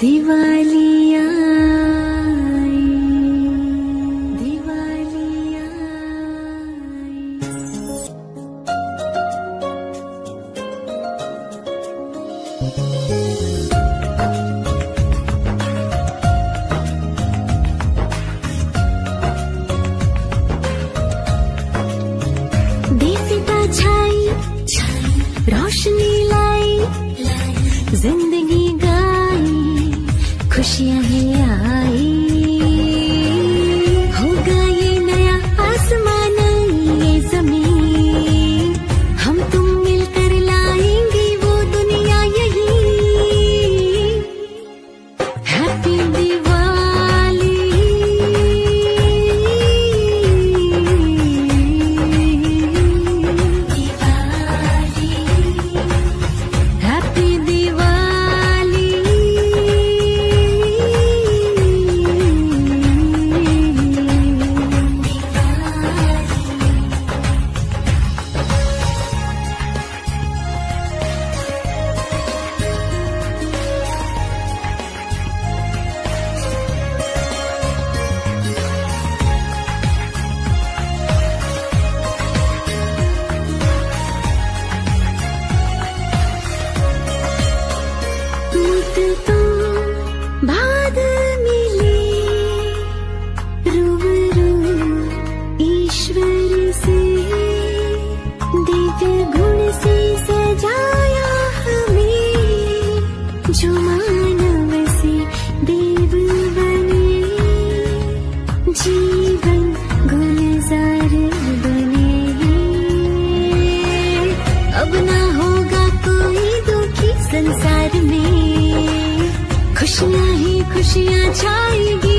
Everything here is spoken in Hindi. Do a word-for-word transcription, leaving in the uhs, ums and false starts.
दिवाली आई दिवाली आई दीपिका छाई छाई रोशनी लाई लाई जिंदगी खुशियाँ ही आई होगा ये नया आसमान ये जमीन हम तुम मिलकर लाएंगे वो दुनिया यही। हैप्पी दिवाली दिवाली हैप्पी दिवाली जीवन गुलजार बने अब ना होगा कोई दुखी संसार में खुशियाँ ही खुशियाँ छाएगी।